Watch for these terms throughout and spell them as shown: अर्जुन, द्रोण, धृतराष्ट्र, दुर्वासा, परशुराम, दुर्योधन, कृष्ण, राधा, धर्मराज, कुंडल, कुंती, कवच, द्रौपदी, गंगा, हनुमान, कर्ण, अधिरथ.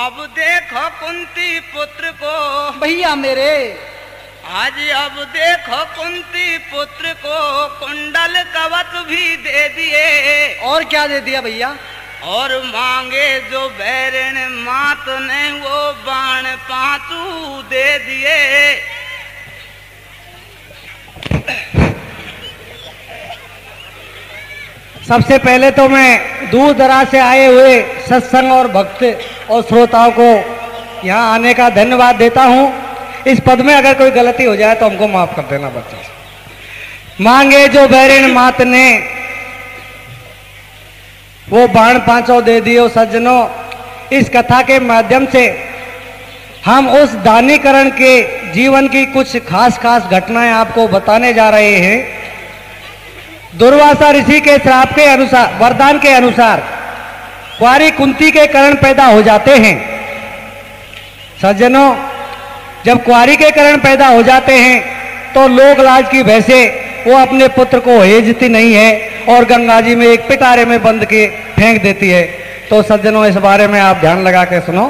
अब देखो कुंती पुत्र को, भैया मेरे आज अब देखो कुंती पुत्र को कुंडल कवच भी दे दिए। और क्या दे दिया भैया? और मांगे जो बैरण मात ने वो बाण पांचू दे दिए। सबसे पहले तो मैं दूर दराज से आए हुए सत्संग और भक्त और श्रोताओं को यहाँ आने का धन्यवाद देता हूँ। इस पद में अगर कोई गलती हो जाए तो हमको माफ कर देना बच्चे। मांगे जो बैरण मात ने वो बाण पांचों दे दियो। सज्जनों, इस कथा के माध्यम से हम उस दानीकरण के जीवन की कुछ खास खास घटनाएं आपको बताने जा रहे हैं। दुर्वासा ऋषि के श्राप के अनुसार, वरदान के अनुसार कुंवारी कुंती के करण पैदा हो जाते हैं। सज्जनों, जब कुंवारी के करण पैदा हो जाते हैं तो लोकलाज की भैंसे वो अपने पुत्र को हेजती नहीं है और गंगा जी में एक पिटारे में बंद के फेंक देती है। तो सज्जनों, इस बारे में आप ध्यान लगा के सुनो।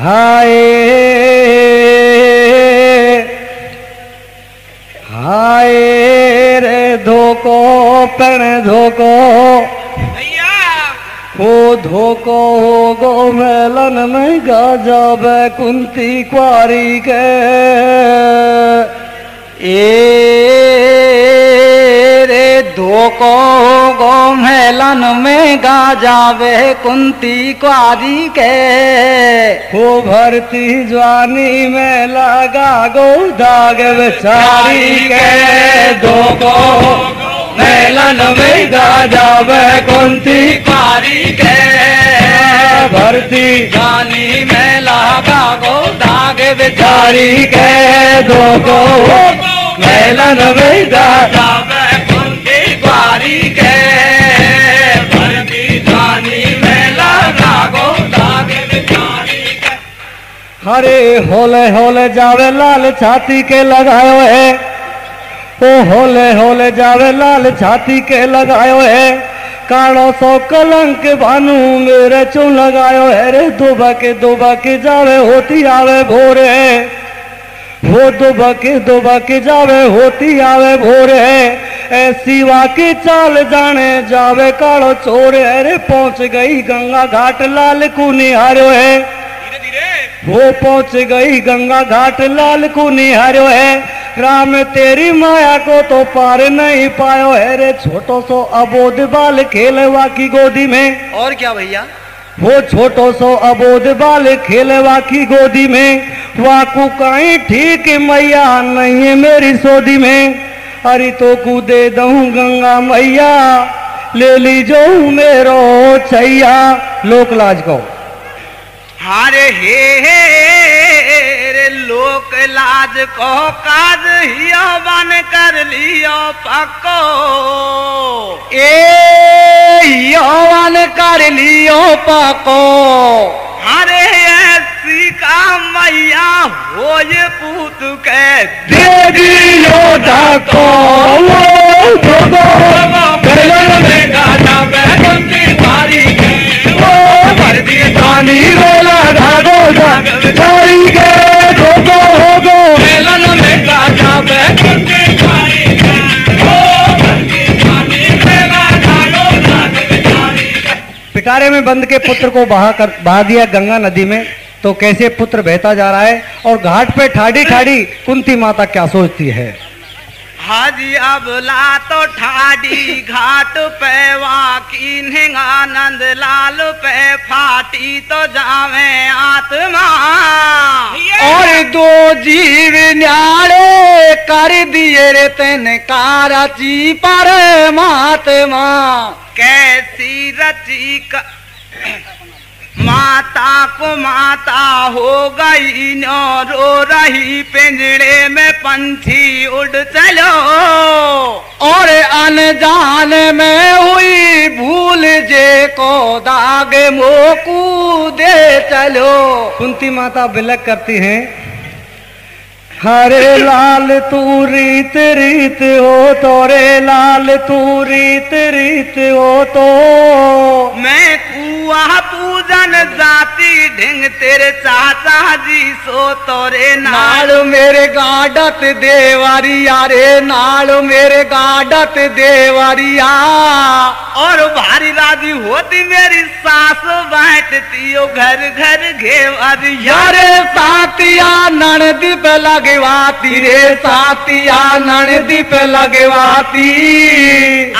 हाय हाय रे धोको पण धोको भैया हो धोको हो गो मेलन में गाजा बे कुंती कुंवारी के। ए रे धोको गो मेलन में गाजा बे कुंती कुंवारी के। हो भरती जवानी में लगा गो दाग बेचारी के। धोको मेलन में गाजा बे कुंती कुंवारी के। भरती जानी में लगा गो दाग बेचारी के। धोको मेलन में गाजा बे कुंती कुंवारी के। भरती जानी में लगा गो दाग बेचारी के। हरे होले होले जावे लाल छाती के लगायो है। ओ होले होले जावे लाल छाती के लगायो है। कालो सो कलंक भानु मेरे चू लगायो है। रे दुबके जावे होती आवे भोरे। वो दुबके जावे होती आवे भोरे। ऐसी वाकी चाल जाने जावे कालो चोर है। रे पहुंच गई गंगा घाट लाल को निहारो है। वो पहुंच गई गंगा घाट लाल को निहारो है। राम तेरी माया को तो पार नहीं पायो है। रे छोटो सो अबोध बाल खेलवा की गोदी में। और क्या भैया? वो छोटो सो अबोध बाल खेलवा की गोदी में। वाकू काई ठीक मैया नहीं है मेरी सोदी में। अरे तो कू दे दूं गंगा मैया ले लीजो मेरो छैया। लोकलाज को हारे हे लोक लाज को काज हियो बन कर लियो पक्को। हियो बन कर लियो पक्को। हरे ऐसी का मैया हो ये पूत के दे दियो धक्को। पिटारे में बंद के पुत्र को बहा दिया गंगा नदी में। तो कैसे पुत्र बहता जा रहा है और घाट पे ठाड़ी ठाड़ी कुंती माता क्या सोचती है। हाजी अबला तो ठाडी घाट पे वाकी आनंद लाल पे फाटी तो जावे आत्मा। और दो जीव न्यारे कर दिए रे तेने कारची परमात्मा। कैसी रची का माता को माता हो गई न रो रही पिंजड़े में पंछी उड़ चलो। और अनजान में हुई भूल जे को दाग मोकू दे चलो। कुंती माता बिलक करती है। हरे लाल तू रीत रीत हो तो। रे लाल तू रीत रीत हो तो। मैं कुआ पूजन जाति ढिंग तेरे चाचा जी सो तोरे नाल मेरे गाडत देवरिया रे नाल मेरे गाडत देवरिया। और भारी राजी होती मेरी सास बैठती ओ घर घर घेवरिया रे सातिया ननदीप लगवाती रे सातिया ननदीप लगवाती।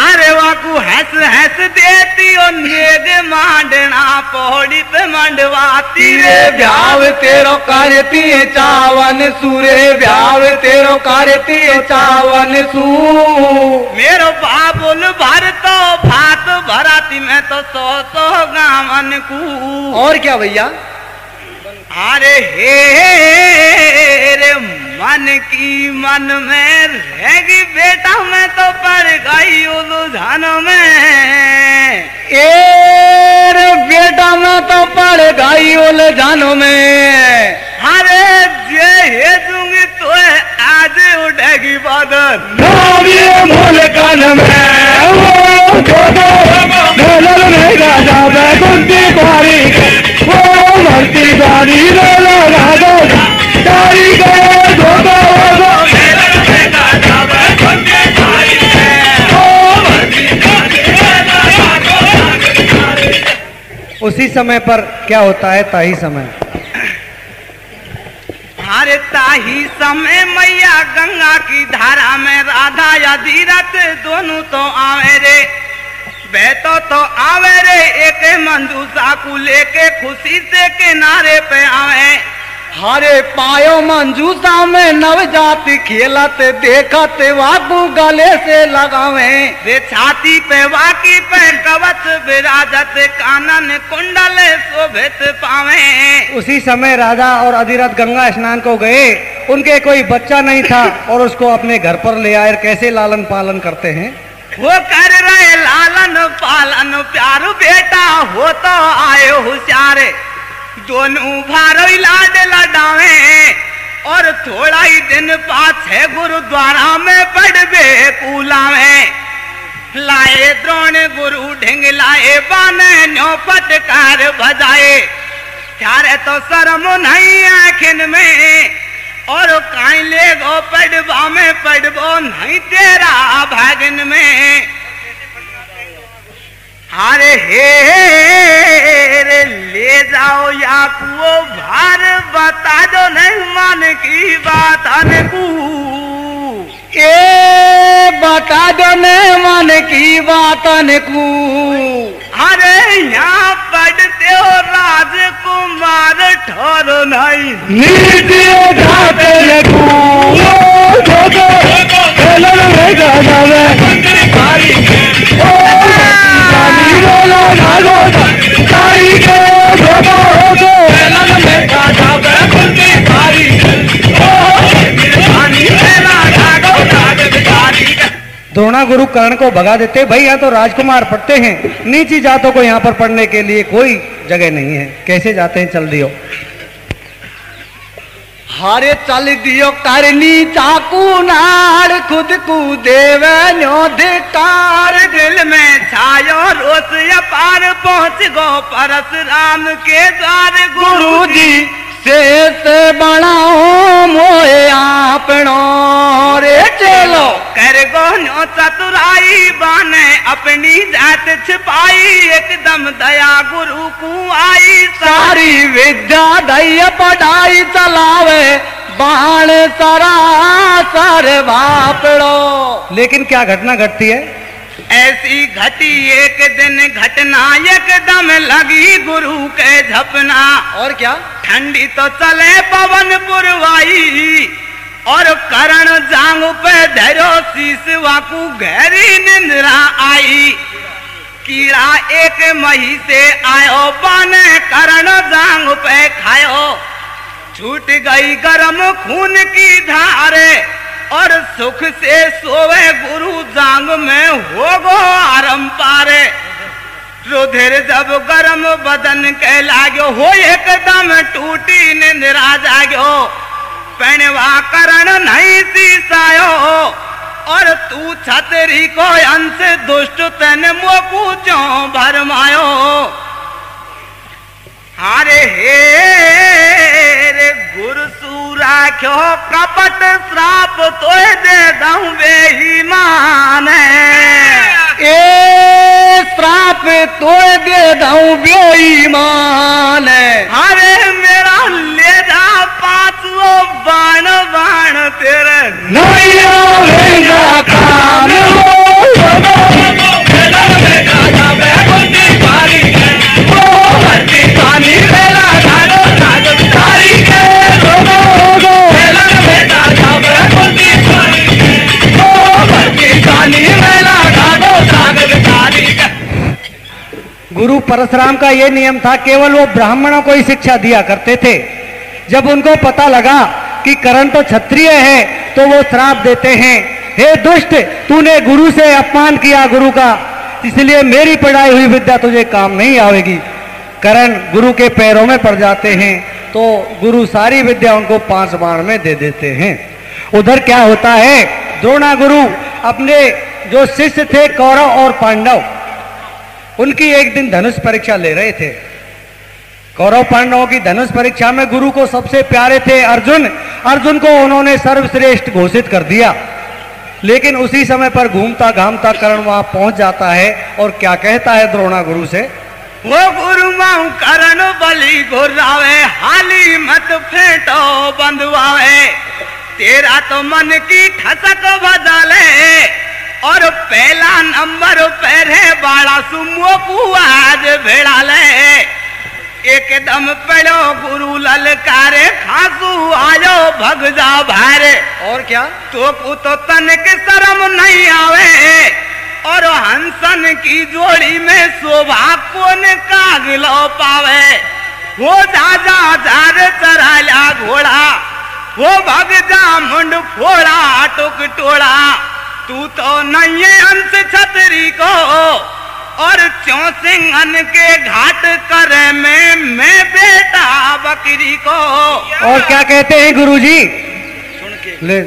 अरे वाकू हंस हंस देती ओ नेग मांडना पौड़ी पे मंडवाती रे ब्याव तेरो करती चावन सूरे ब्याव तेरो करती चावन सू। मेरो बाबुल भर तो भात भराती मैं तो सो गावन कू। और क्या भैया? अरे हे रे मन की मन में रह गई बेटा मैं तो पड़ गई उलझन में। ए रे बेटा मैं तो पड़ गई उलझन में। अरे जे हेजूंगी तो आज उठेगी बादल मुलकन में मरती गाड़ी रोला राजा गाड़ी गए धोखा होगा मेरा बेटा जावे कुंती गाड़ी है ओ मरती गाड़ी रोला राजा। उसी समय पर क्या होता है? ताही समय। अरे ताही समय मैया गंगा की धारा में राधा या धीरथ दोनों तो आवे रे बहतो तो आवे रे। एक मंजूसा को लेके खुशी से किनारे पे आवे। हरे पायो मंजूसा में नवजात खेलत देखत वाकू गले से लगावे वे छाती पे वाकी पे कवच विराजत कानन कुंडल शोभित पावे। उसी समय राधा और अधिरथ गंगा स्नान को गए। उनके कोई बच्चा नहीं था और उसको अपने घर पर ले आए। कैसे लालन पालन करते हैं वो कर रहे लालन पालन प्यारू बेटा हो तो आयो होशियारे दोनों भारो लाड लडावे। और थोड़ा ही दिन पाछे गुरुद्वारा में पढ़वे कूलावे लाए द्रोण गुरु ढिंग लाए बाने न्यो पटकार बजाए। चारे तो शर्म नहीं आखिन में और काई ले गो पढ़वा में पढ़वो नहीं तेरा भागन में। अरे हे ले जाओ या कुओ भार बता दो नहीं मन की बात अनकू। ए बता दो नहीं मन की बात अनकू। अरे यहाँ पढ़ते हो राजकुमार ठहरो नहीं नीति जाते द्रोणा गुरु कर्ण को भगा देते। भाई यहाँ तो राजकुमार पढ़ते हैं, नीची जातों को यहाँ पर पढ़ने के लिए कोई जगह नहीं है। कैसे जाते हैं? चल दियो हारे चल दियो करनी चाकू नाड़ खुद को देवे न्योधिकार दिल में छायो रोस अपार पहुँच गो परशुराम के द्वार। गुरु जी शेष बनाओ मोए आपनो रे चलो कर गो न्यो चतुराई बाने अपनी जात छिपाई। एकदम दया गुरु को आई सारी विद्या दया पढ़ाई चलावे बाण सारा सर भापड़ो। लेकिन क्या घटना घटती है? ऐसी घटी एक दिन घटना एकदम लगी गुरु के झपना। और क्या? ठंडी तो चले पवन पुरवाई और करण जांग पे धरो शीशवाकू गहरी निंद्रा आई। कीड़ा एक मही से आयो बने करण जांग पे खायो छूट गई गरम खून की धारे। और सुख से सोवे गुरु जांग में हो गो आरम पारे। रुधिर जब गरम बदन के लागो हो एकदम टूटी निंद्रा जागो। पहनवा करण नहीं सीसायो और तू छतरी को अंश दुष्ट तेन मोकू चो भरमायो। अरे हे गुरसूरा क्यों प्रपट श्राप तो दे दऊं वे ही मान ए श्राप तो दे दऊं वे ही मान अरे मेरा ले जा पाचो बाण बाण तेरे नहीं आवेगा कान गुरु परशुराम का यह नियम था, केवल वो ब्राह्मणों को ही शिक्षा दिया करते थे। जब उनको पता लगा कि करण तो क्षत्रिय है तो वो श्राप देते हैं, हे दुष्ट तूने गुरु से अपमान किया गुरु का, इसलिए मेरी पढ़ाई हुई विद्या तुझे काम नहीं आएगी। करण गुरु के पैरों में पड़ जाते हैं तो गुरु सारी विद्या उनको 5 बाण में दे देते हैं। उधर क्या होता है, द्रोणा गुरु अपने जो शिष्य थे कौरव और पांडव उनकी एक दिन धनुष परीक्षा ले रहे थे। कौरव पांडवों की धनुष परीक्षा में गुरु को सबसे प्यारे थे अर्जुन, अर्जुन को उन्होंने सर्वश्रेष्ठ घोषित कर दिया। लेकिन उसी समय पर घूमता घामता कर्ण वहां पहुंच जाता है और क्या कहता है द्रोणा गुरु से, वो गुरु माऊ करण बलि घुरावे हाली मत फेंटो बंधुआवे, तेरा तो मन की खसक बदले और पहला नंबर पर है बाड़ा सुमो पुआज भेड़ा ले, एकदम पड़ो गुरु ललकारे खासू आयो भग जा भारे, और क्या तो तन के शर्म नहीं आवे और हंसन की जोड़ी में शोभा कौन कागलो पावे, वो दादा दार चराला घोड़ा वो भगजा मुंड फोड़ा टुक टोड़ा, तू तो नहीं है अंश छतरी को और चौसिंघन के घाट कर मैं बेटा बकरी को। और क्या कहते हैं गुरुजी सुन के ले,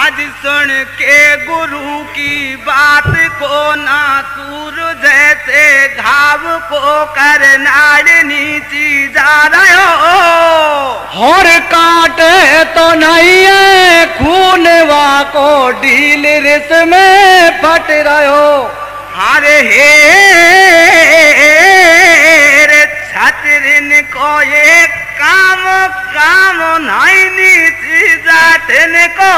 आज सुन के गुरु की बात को ना सूर जैसे घाव को कर नाड़ नीची जा रहे हो और काटे तो नहीं है खूनवा को ढील रिस में फट रहे हो, अरे हे छतरिन को एक काम काम नहीं नीची जाटन को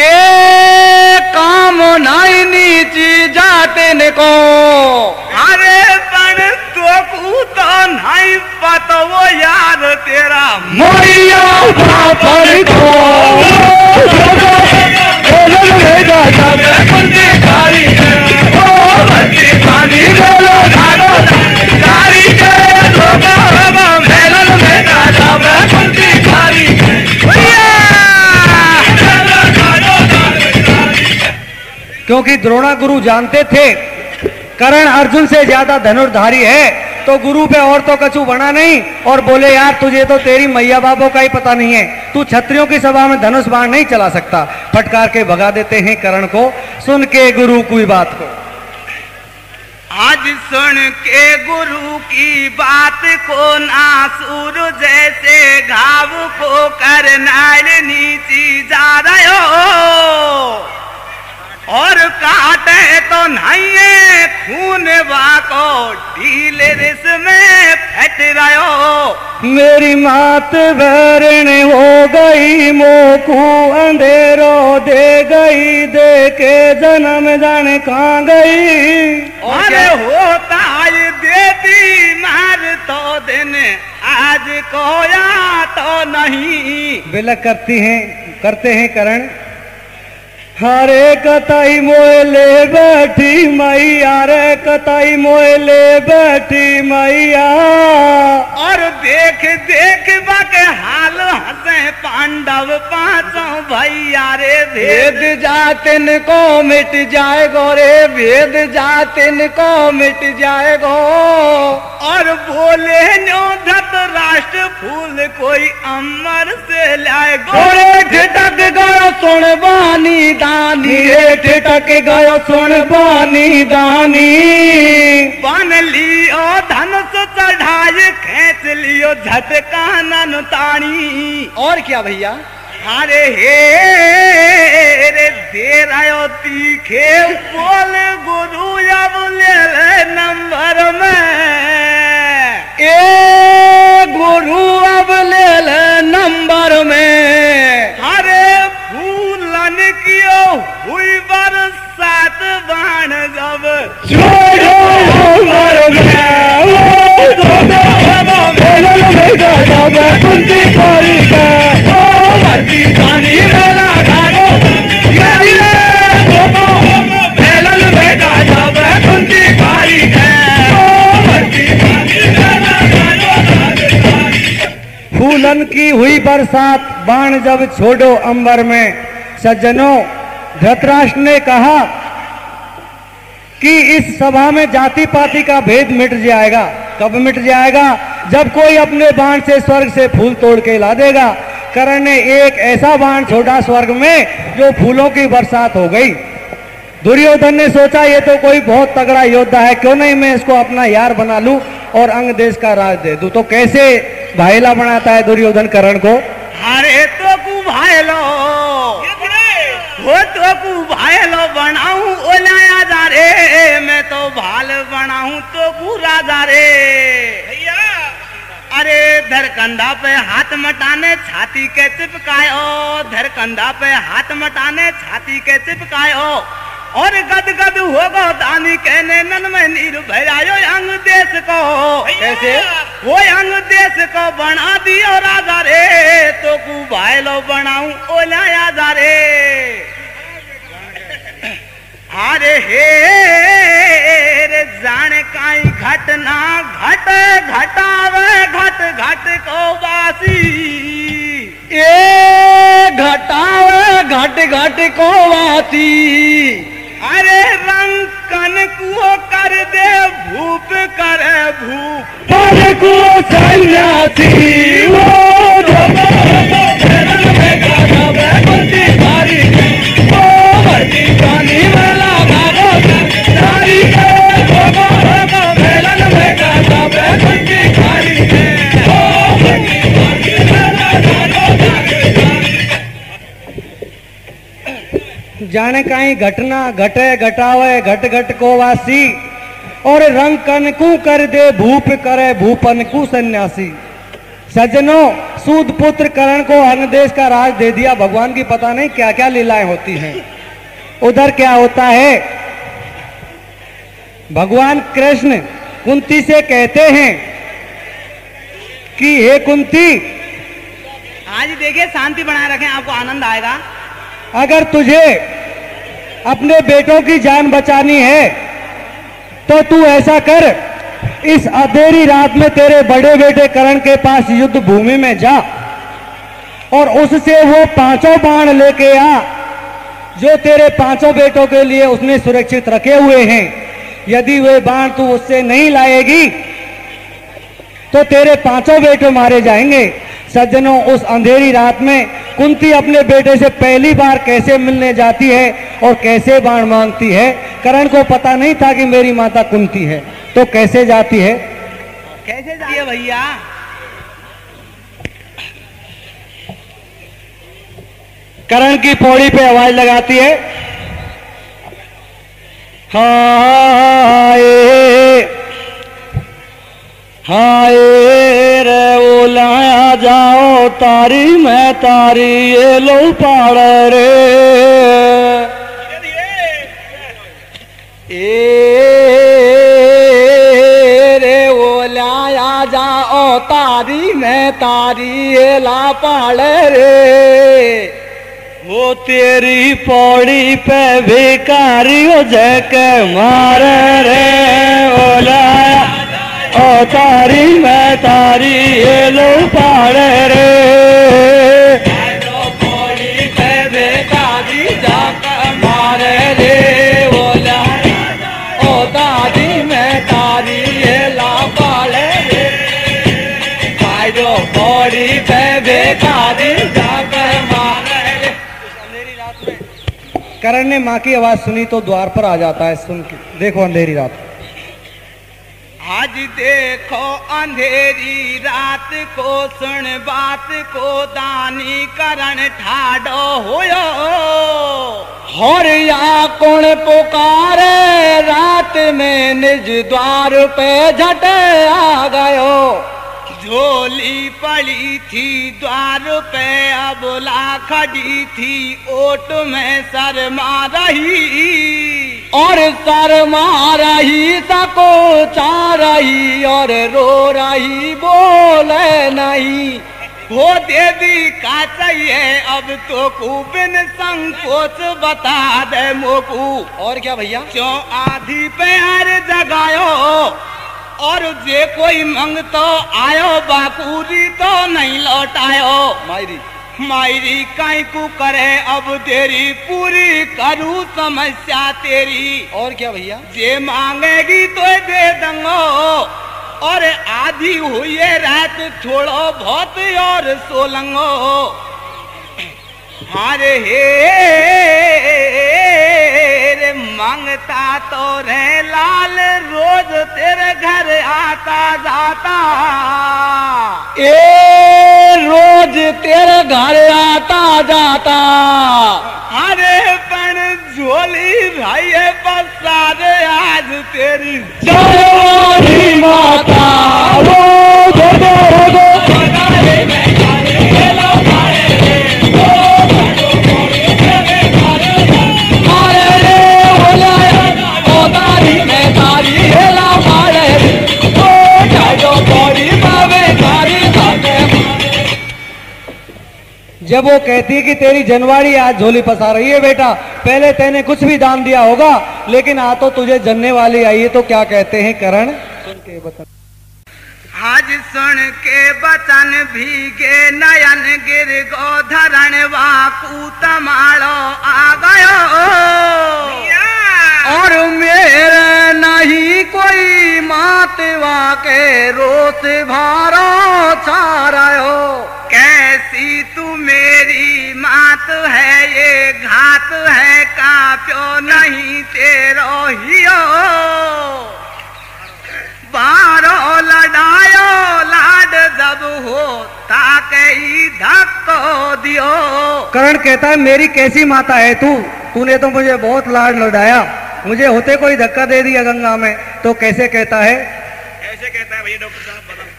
ए काम नहीं नीची जाटन को, अरे बन तो नहीं पता वो यार तेरा मैया पर को क्योंकि द्रोणा गुरु जानते थे करण अर्जुन से ज्यादा धनुर्धारी है, तो गुरु पे और तो कछु बना नहीं और बोले यार तुझे तो तेरी मैया बाबों का ही पता नहीं है, तू क्षत्रियों की सभा में धनुष बाण नहीं चला सकता। फटकार के भगा देते हैं करण को। सुन के गुरु की बात को, आज सुन के गुरु की बात को ना सूर जैसे घाव को कर नाल नीची जा रहे हो और काटे तो नहीं खून बाको ढील रिस में फट रहे हो, मेरी मात भरण हो गई मोकू अंधेरो दे गई दे के जन्म जाने कहाँ गई, अरे होता ये देती मार तो दिन आज को या तो नहीं बिलक करते हैं करण, हरे कताई मोयले बैठी मैया रे कताई मोयले बैठी मैया, और देख देख बाके हाल हंसे पांडव पांचों भैया रे, भेद जातिन को मिट जाएगो रे भेद जातिन को मिट जाएगो, और बोले नो धृतराष्ट्र फूल कोई अमर से लाए गोरे झटक गयो सुन बानी दानी ठिटक गयो सुन बानी दानी बन लियो धनुष आज खेच लियो झटका ननतानी। और क्या भैया? अरे हे रे देर आयो तीखे बोल गुरु अब ले नंबर में, ए गुरु अब ले नंबर में। अरे फूलन कियो हुई बरसात बाण गब फूलन की हुई बरसात बाण जब छोड़ो अंबर में। सज्जनों, धृतराष्ट्र ने कहा कि इस सभा में जाति पाति का भेद मिट जाएगा। कब मिट जाएगा? जब कोई अपने बाण से स्वर्ग से फूल तोड़ के ला देगा। कर्ण ने एक ऐसा बाण छोड़ा स्वर्ग में जो फूलों की बरसात हो गई। दुर्योधन ने सोचा ये तो कोई बहुत तगड़ा योद्धा है, क्यों नहीं मैं इसको अपना यार बना लूं और अंग देश का राज दे दूं। तो कैसे भाईला बनाता है दुर्योधन कर्ण को। अरे तो कु भाईलो हो तो कु भाईलो बनाऊं ओला राजा रे, मैं तो भाल बनाऊं तो कु राजा रे। अरे धरकंधा पे हाथ मटाने छाती के चिपकायो, धरकंधा पे हाथ मटाने छाती के चिपकायो। और गदगद होगो दानी कहने नन में नीर भरायो अंग देश को। कैसे? वो अंग देश को बना दियो राजा रे, तो कु भाईलो बनाऊं ओला राजा रे। अरे हे जाने काई घटना घट घटावे घट घट को वासी, ए घटावे घट घट को वासी। अरे रंग कन को कर दे भूप करे भूप पर को सन्यासी। वो जाने कहीं घटना घटे घटावे घट घट को वासी, और रंग कनकू कर दे भूप करे भूपन कु सन्यासी। सज्जनों, सूद पुत्र करण को अनदेश का राज दे दिया। भगवान की पता नहीं क्या क्या लीलाएं होती हैं। उधर क्या होता है, भगवान कृष्ण कुंती से कहते हैं कि हे कुंती, आज देखिए शांति बनाए रखें, आपको आनंद आएगा। अगर तुझे अपने बेटों की जान बचानी है तो तू ऐसा कर, इस अंधेरी रात में तेरे बड़े बेटे कर्ण के पास युद्ध भूमि में जा और उससे वो पांचों बाण लेके आ जो तेरे पांचों बेटों के लिए उसने सुरक्षित रखे हुए हैं। यदि वे बाण तू उससे नहीं लाएगी तो तेरे पांचों बेटे मारे जाएंगे। सज्जनों, उस अंधेरी रात में कुंती अपने बेटे से पहली बार कैसे मिलने जाती है और कैसे बाण मांगती है। कर्ण को पता नहीं था कि मेरी माता कुंती है, तो कैसे जाती है, कैसे जाती है भैया। कर्ण की पौड़ी पे आवाज लगाती है, हाय हाय रे ओला जाओ तारी मैं तारी ये लो पाड़ रे। ए रे ओला जाओ तारी मैं तारी ये ला पाड़ रे। वो तेरी पौड़ी पे भिखारी हो जैके मार रे ओला ओ तारी मैं तारी ये लो पाड़ रे। पौड़ी पे बेकारी जाकर मारे रे बोला ओ तारी मैं तारी ये ला पाड़ रे। भाइयों पौड़ी पे बेकारी जाकर मारे रे। अंधेरी रात में करण ने माँ की आवाज सुनी तो द्वार पर आ जाता है। सुन के देखो अंधेरी रात। आज देखो अंधेरी रात को सुन बात को दानी करण ठाडो होयो। हर या कौन पुकारे रात में निज द्वार पे झटे आ गयो। झोली पड़ी थी द्वार पे अबला खड़ी थी ओट में शर्मा रही। और शर्मा रही सकोचा रही और रो रही बोले नहीं। वो देवी का चाहिए अब तो को बिन संकोच बता दे मोकू। और क्या भैया क्यों आधी पे हर जगायो। और जे कोई मंग तो आयो बाकूरी तो नहीं लौटायो। मायरी मायरी काई को करे अब देरी पूरी करू समस्या तेरी। और क्या भैया जे मांगेगी तो दे दूंगा। और आधी हुई रात छोड़ो बहुत और सो लंगो। हारे हे मांगता तो रे लाल रोज तेरे घर आता जाता। ए रोज तेरे घर आता जाता। अरे पण झोली भाई पसारे आज तेरी जय माता। जब वो कहती है कि तेरी जनवाड़ी आज झोली फंसा रही है बेटा, पहले तेने कुछ भी दान दिया होगा लेकिन आ तो तुझे जनने वाली आई है। तो क्या कहते हैं करण? सुन के बता। आज सुन के बचन भीगे नयन गिर गो धरण वाकू तमाड़ो आ गयो। और मेरे नहीं कोई मातवा के रोस भारो छा रहो। कैसी तू मेरी मात है ये घात है काप्यो नहीं तेरो हियो। बारो लड़ायो लाड जब हो ताके धक्को दियो। करण कहता है मेरी कैसी माता है तू, तूने तो मुझे बहुत लाड लड़ाया, मुझे होते कोई धक्का दे दिया गंगा में। तो कैसे कहता है? ऐसे कहता है भैया डॉक्टर साहब बताओ।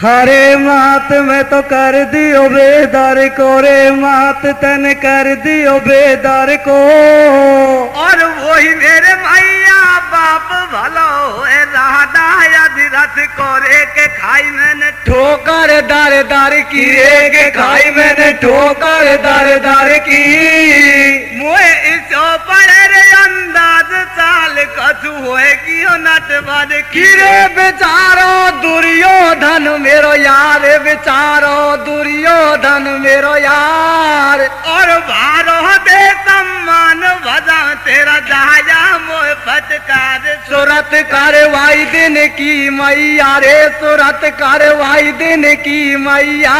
हरे मात मैं तो कर दियो बेदार को रे मात तन कर दियो बेदार को। और वही मेरे मैया बाप भलो है राधा रथ को रे के खाई मैंने ठोकर दार दार की। रे के खाई मैंने ठोकर दार दार की। मुहे इसो पड़े रे अंदाज चाल कछु होएगी नटवर की। रे बेचारो दुर्योधन मेरो यार बेचारो दुर्योधन मेरो यार। और भारो बे सम्मान भजा तेरा जाया मोह फटकार। सुरत कार्रवाई दिन की मैया रे सुरत कार्रवाई दिन की मैया।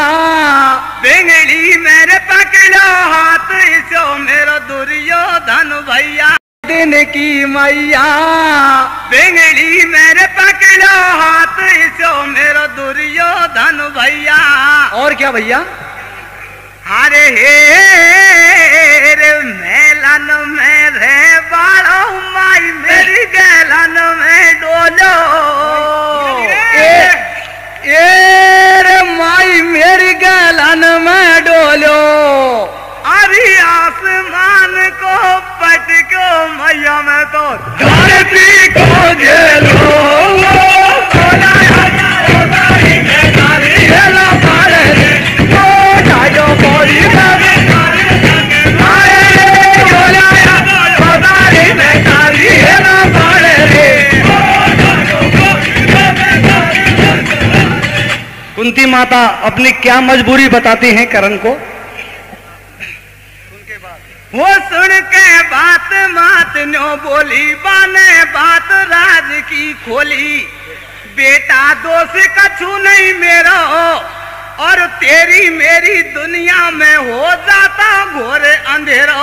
बिंगड़ी मेरे पकड़ो हाथ इसो मेरो दुर्योधन भैया दिन की मैया। बिंगड़ी मेरे पकड़ो हाथ इसो मेरो दुर्योधन भैया। और क्या भैया? अरे हे रे मेलन में रे बाड़ो माई मेरी गैलन में डोलो। ए रे माई मेरी गैलन में डोलो। अरे आसमान को पटको मैया में तो धरती को झेलो। कुंती माता अपनी क्या मजबूरी बताती हैं करण को? वो सुन के बात मात नो बोली बाने बात राज की खोली। बेटा दोष कछु नहीं मेरा और तेरी मेरी दुनिया में हो जाता घोर अंधेरा।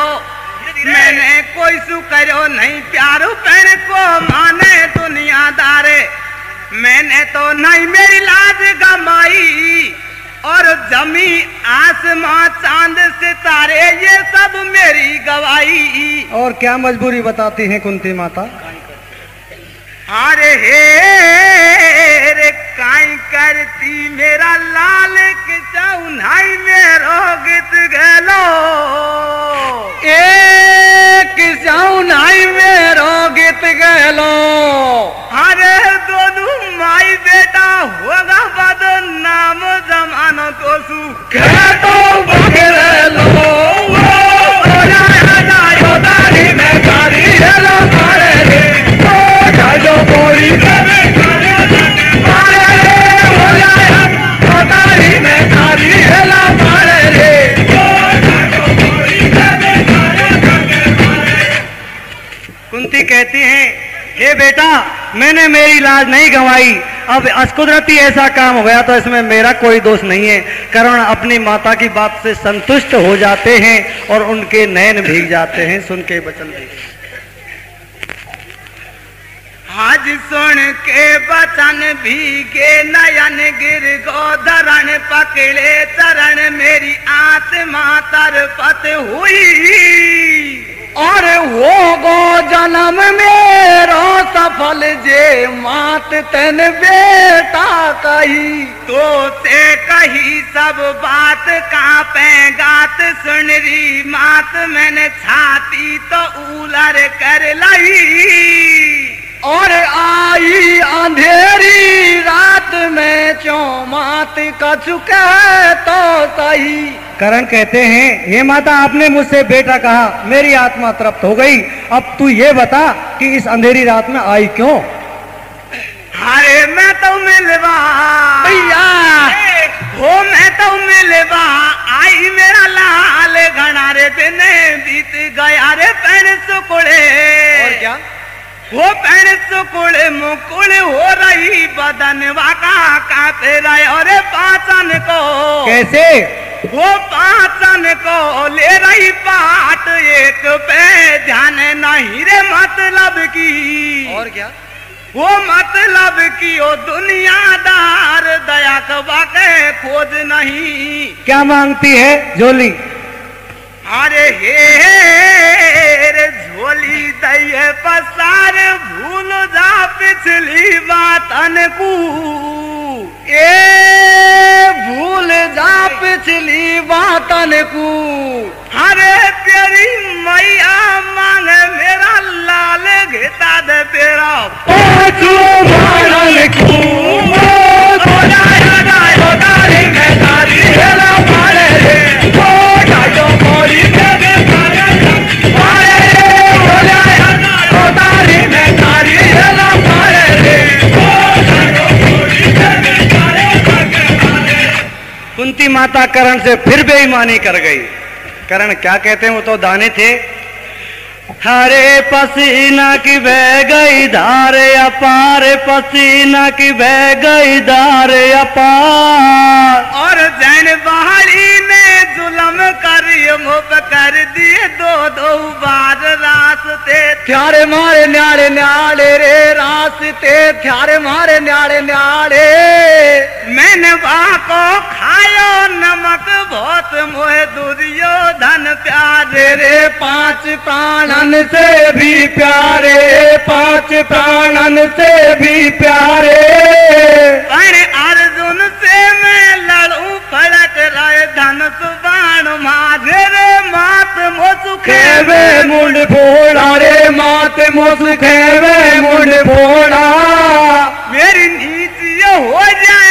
मैंने कोई सु करो नहीं प्यारो पेड़ को माने दुनियादारे। मैंने तो नहीं मेरी लाज गमाई, और जमी आसमां चांद सितारे ये सब मेरी गवाही। और क्या मजबूरी बताती है कुंती माता। अरे हे काई करती मेरा लाल के चौनाई में रोगित गलो, एक चौनाई में रोगित गलो। अरे दोनों माई बेटा होगा बदन नाम जमानो तो कुंती कहती हैं, हे बेटा मैंने मेरी लाज नहीं गंवाई, अब असकुदरती ऐसा काम हो गया तो इसमें मेरा कोई दोष नहीं है। कर्ण अपनी माता की बात से संतुष्ट हो जाते हैं और उनके नयन भीग जाते हैं। सुन के वचन देखिए, आज सुन के बचन भीगे नयन गिर गोधरण, पकड़े चरण मेरी आत्मा तरपत हुई। और वो गो जन्म मेरो सफल जे मात तन बेटा कही, तो से कही सब बात का पैगात। सुन रही मात मैंने छाती तो उलर कर लई, और आई अंधेरी रात में चौमात का चुका तो सही। करण कहते हैं, हे माता आपने मुझसे बेटा कहा, मेरी आत्मा तृप्त हो गई, अब तू ये बता कि इस अंधेरी रात में आई क्यों। अरे मैं तो मिलवा भैया हो, मैं तो मिलवा आई, मेरा लाल घना रे दिन बीत गया रे पेड़ सुकुड़े। और क्या वो पैर सुकुड़ मुकुड़ हो रही बदन वाका कांपे रहे। और पाचन को कैसे वो पाचन को ले रही पाट एक पे ध्यान नहीं रे मतलब की। और क्या वो मतलब की ओ दुनियादार दया के खोज नहीं। क्या मांगती है झोली। अरे हे झोली दइए पसार भूल जा पिछली बातन को, ए भूल जा पिछली बातन को। अरे तेरी मैया मांग मेरा लाल घेता दे तेरा कुंती माता करण से फिर बेईमानी कर गई। करण क्या कहते हैं, वो तो दाने थे। हरे पसीना की बह गई धारे अपार, पसीना की बह गई धारे अपार। और जैन बहारी ने जुलम कर मुफ कर दिए दो दो बार रास्ते। थ्यारे मारे न्यारे न्यारे रे रास्ते, थ्यारे मारे न्यारे न्यारे। मैंने वाह को खायो नमक बहुत मोहे दुर्योधन प्यारे रे, पांच प्राणन से भी प्यारे, पांच प्राणन से भी प्यारे। पर अर्जुन से मैं लड़ू फड़क रहे धनुष बाण मारे रे, मात मुसुखे वे मुंड फोड़ा रे, मात मुसुखे वे मुंड फोड़ा। मेरी नीतियाँ हो जाए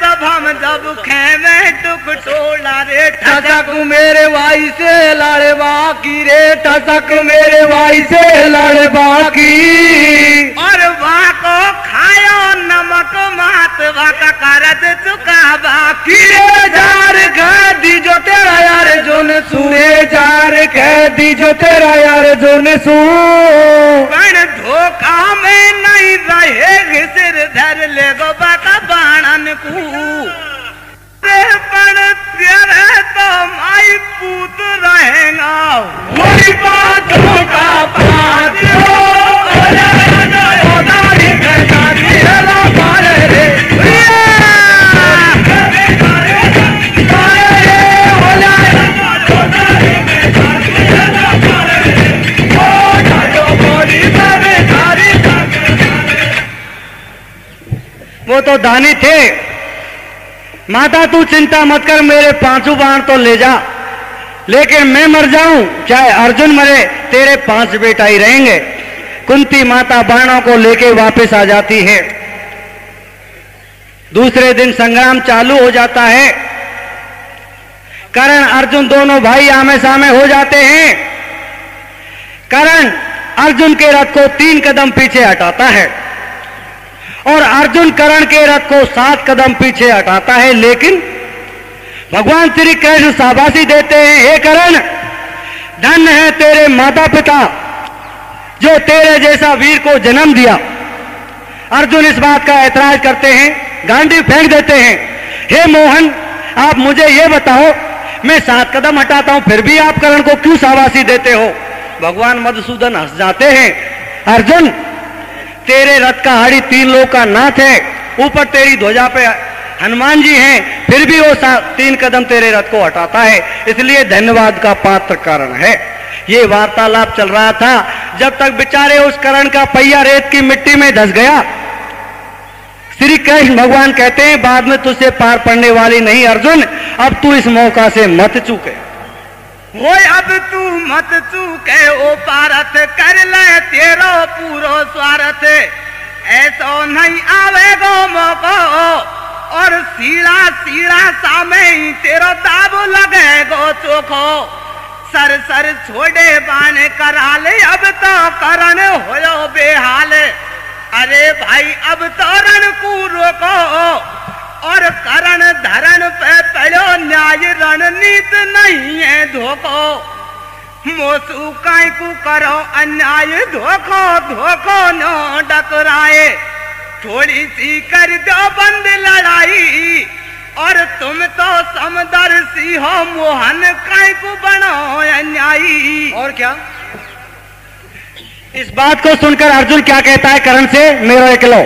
सब हम जब खेमे टुक टोला रे, ठसक मेरे भाई से लड़ बाकी रे, ठसक मेरे भाई से लड़ बाकी। और वाह को खायो नमक मात वाह करत चुका बाकी रे, जार कैदी जो तेरा यार जोन सू रे, जार कैदी जो तेरा यार जोन सू। पर धोखा में नहीं रहे घिसर धर ले गो बाका बाणन को। पर तेरे तो माई पूत रहेगा वही बात होगा पाँच। वो तो दानी थे। माता तू चिंता मत कर, मेरे पांचों बाण तो ले जा, लेकिन मैं मर जाऊं चाहे अर्जुन मरे, तेरे पांच बेटा ही रहेंगे। कुंती माता बाणों को लेके वापस आ जाती है। दूसरे दिन संग्राम चालू हो जाता है। कर्ण अर्जुन दोनों भाई आमे सामे हो जाते हैं। कर्ण अर्जुन के रथ को 3 कदम पीछे हटाता है और अर्जुन कर्ण के रथ को 7 कदम पीछे हटाता है, लेकिन भगवान श्री कृष्ण शाबाशी देते हैं, हे कर्ण, धन्य है तेरे माता पिता जो तेरे जैसा वीर को जन्म दिया। अर्जुन इस बात का ऐतराज करते हैं, गांडी फेंक देते हैं। हे मोहन, आप मुझे यह बताओ, मैं 7 कदम हटाता हूं फिर भी आप कर्ण को क्यों शाबाशी देते हो? भगवान मधुसूदन हंस जाते हैं, अर्जुन तेरे रथ का हाड़ी 3 लोक का नाथ है, ऊपर तेरी ध्वजा पे हनुमान जी हैं, फिर भी वो 3 कदम तेरे रथ को हटाता है, इसलिए धन्यवाद का पात्र कर्ण है। ये वार्तालाप चल रहा था जब तक बेचारे उस कर्ण का पहिया रेत की मिट्टी में धस गया। श्री कृष्ण भगवान कहते हैं, बाद में तुझसे पार पड़ने वाली नहीं अर्जुन, अब तू इस मौका से मत चूके। वो अब तू मत चूके, ओ पारथ कर ले तेरो पूरो स्वार्थ, ऐसो नहीं आवेगो मौको और सीढ़ा सीढ़ा सामे ही तेरो दाबो लगेगो चोखो, सर सर छोड़े बाण कराले अब तो करण होयो बेहाल, अरे भाई अब तोरण को रोको और करण धरण पे पड़ो, न्याय रणनीत नहीं है धोखो, मोसू काय को करो अन्याय, धोखो धोखो नो डकराए, थोड़ी सी कर दो बंद लड़ाई और तुम तो समदर्शी हो, मोहन काय को बनो अन्यायी। और क्या इस बात को सुनकर अर्जुन क्या कहता है कर्ण से, मेरो एकलो,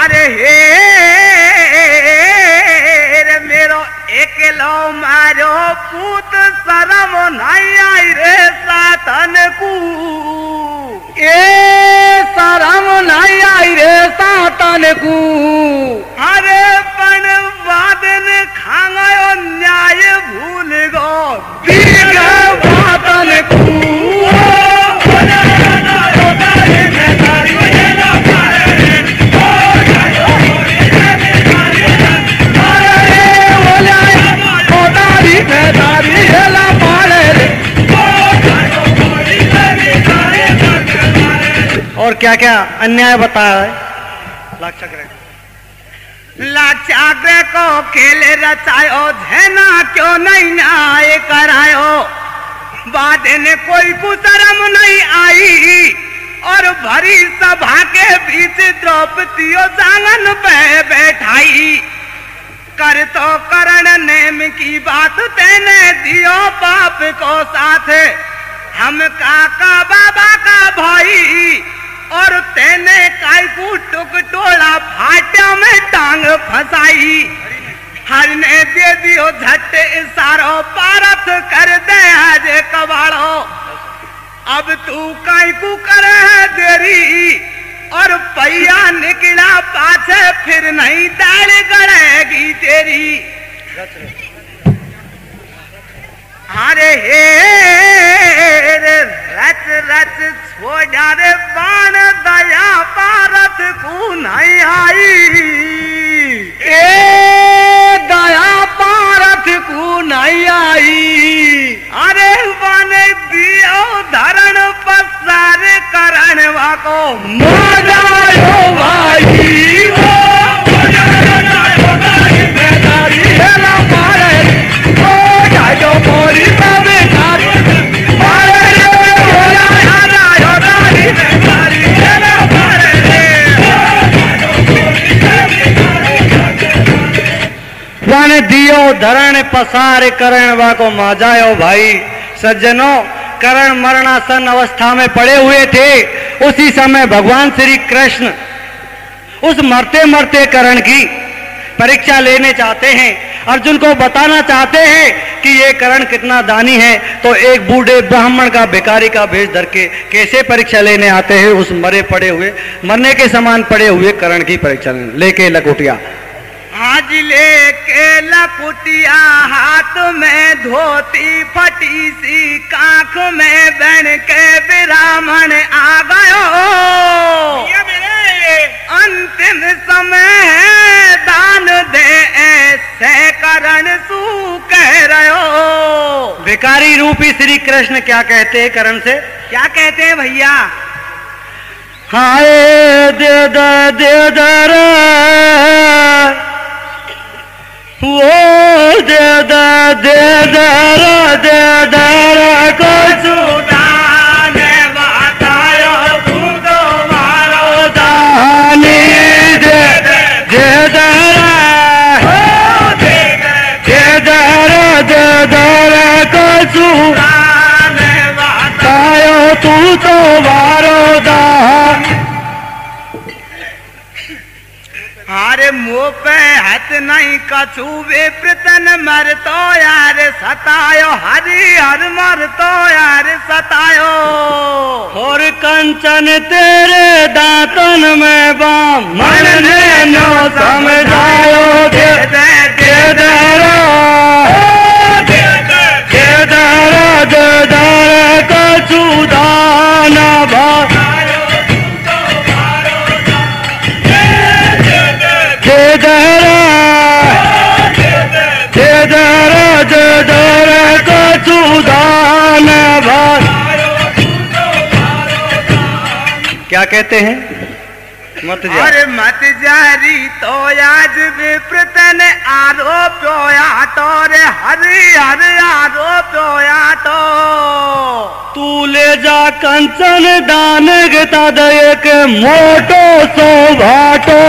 अरे हे मेरो एकलो मारो पूत, शरम नहीं आई रे सातन को, ए शरम नहीं आई रे सातन को, अरे पण वादन खांगो न्याय भूल गो दीर्घ वादन को, और क्या क्या अन्याय बताया है। लाक्षाग्रह को खेले रचायो, झेना क्यों नहीं न्याय करायो, बाद ने कोई कुशरम नहीं आई और भरी सभा के बीच द्रौपदी जांगन पे बैठाई, कर तो करण नेम की बात, देने दियो बाप को साथ, हम काका बाबा का भाई और तेने कायकू टुक टोला फाटा में टांग फंसाई, हर ने दे दियो झट इशारो, पारथ कर दे आज कबाड़ो, अब तू कायकू करे देरी और पहिया निकला पाछे, फिर नहीं दाल गड़ेगी तेरी। अरे हे रच रच छोड़ा रे बाण, दया पारथ को नहीं आई, ए दया पारथ को नहीं आई, अरे बने दियो धरण पसार करण वाको, मजा आयो भाई दियो धरण पसार करण वाको माजायो भाई। सज्जनों, करण मरणासन अवस्था में पड़े हुए थे। उसी समय भगवान श्री कृष्ण उस मरते मरते करण की परीक्षा लेने चाहते हैं। अर्जुन को बताना चाहते हैं कि ये कर्ण कितना दानी है, तो एक बूढ़े ब्राह्मण का भिखारी का भेष धर के कैसे परीक्षा लेने आते हैं उस मरे पड़े हुए, मरने के समान पड़े हुए कर्ण की परीक्षा लेके लकुटिया। आज लेके लकुटिया हाथ में धोती फटी सी, कांख में बन के ब्राह्मण आ गयो। अंतिम समय है दान दे ऐसे करण सू कह रहो। भिखारी रूपी श्री कृष्ण क्या कहते हैं करण से? क्या कहते हैं भैया? हाय देदर वो देदर को छूटा तू तो वारोदा। हारे मुँह पे हथ नहीं कछु विप्रतन मर तो यार सतायो, हरि हर मर तो यार सतायो। और कंचन तेरे दातन में बाम मन ने नो समझायो। दे दे दे दे क्या कहते हैं? मत जारी तो आज विप्रतन आरोप या तो रे हरि हरि आरोप या तो। तू ले जा कंचन दान तद एक मोटो सो भाटो।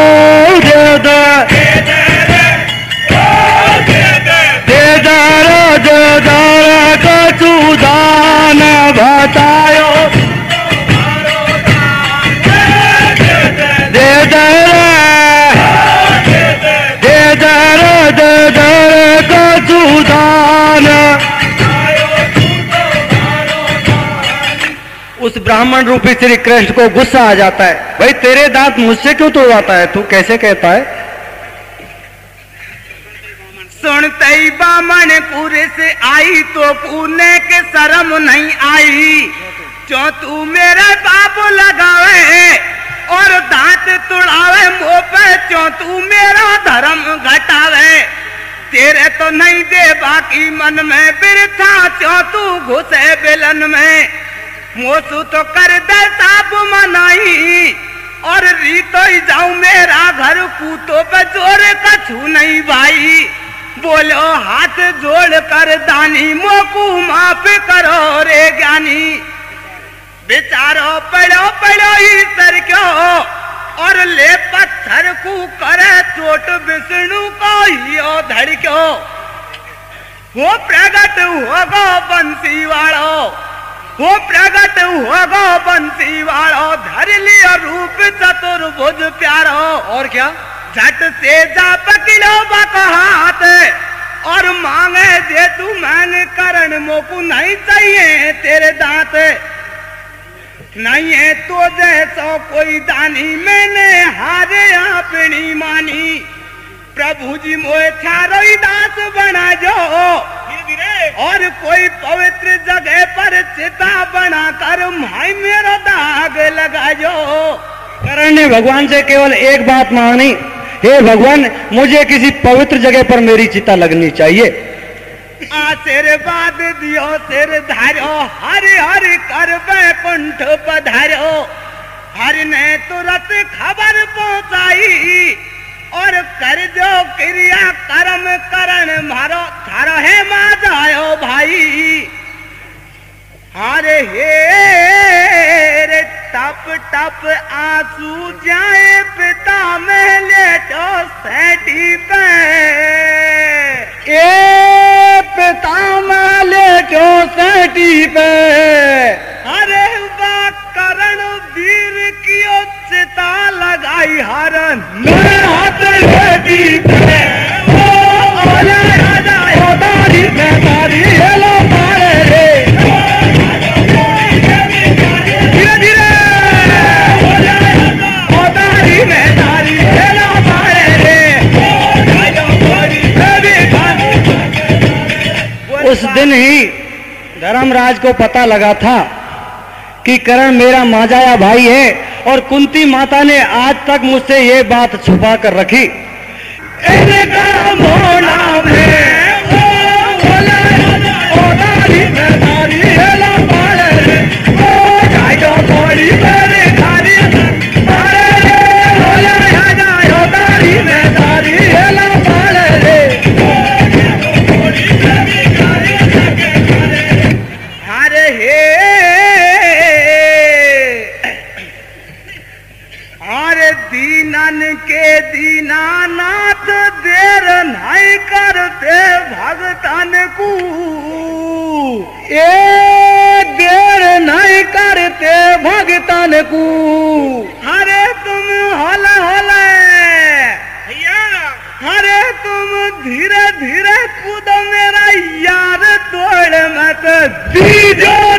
उस ब्राह्मण रूपी श्री कृष्ण को गुस्सा आ जाता है, भाई तेरे दांत मुझसे क्यों तोड़वाता है, तू कैसे कहता है? सुनते ही बामन पूरे से आई तो पूने के शर्म नहीं आई। जो तू मेरे बाप लगावे और दांत तुड़ावे मुँह पे, जो तू मेरा धर्म घटावे। तेरे तो नहीं दे बाकी मन में बिरथा, जो तू घुसे बेलन में। मोसू तो कर दे साप मनाई और रीतो ही जाऊं मेरा घर कूतो पे जोर कछु नहीं भाई। बोलो हाथ जोड़ कर दानी मोकू माफ करो रे ज्ञानी। बेचारो पड़ो पड़ो ही सर क्यों और ले पत्थर को करे चोट विष्णु को ही ओ धड़ क्यों। वो प्रगट होगो बंसी वालो, वो प्रगट होगो बंसी वालो। धर लियो रूप चतुर्भुज प्यारो। और क्या? झट से जा पकड़ो बको हाथ और मांगे जे तू मांग करण मोकू नहीं चाहिए तेरे दांत। नहीं है तो जैसो कोई दानी मैंने हारे अपनी मानी। प्रभु जी मोए थारो ही दास बना जो और कोई पवित्र जगह पर चिता बनाकर माई मेरा दाग लगा जो। करण ने भगवान से केवल एक बात मांगनी, हे भगवान मुझे किसी पवित्र जगह पर मेरी चिता लगनी चाहिए। आशीर्वाद दियो सिर धारो, हरि हरि कर वैकुंठ पधारो। हरि ने तुरंत खबर पहुंचाई और कर जो क्रिया कर्म करण मारो थारो है मा जायो भाई। हरे हे टप टप आंसू जाए पिता में लेटो सेठी पे। ए पिता में लेटो सेठी पे। हरे करण वीर की चिता लगाई हरण मेरे हाथ लेटी पे। ओ राजा योदारी में तारी दुर्योधन ही धर्मराज को पता लगा था कि कर्ण मेरा मांझाया भाई है और कुंती माता ने आज तक मुझसे ये बात छुपा कर रखी। अरे तुम हला हला भैया, अरे तुम धीरे धीरे कूदो मेरा यार, दौड़ मत दीजो।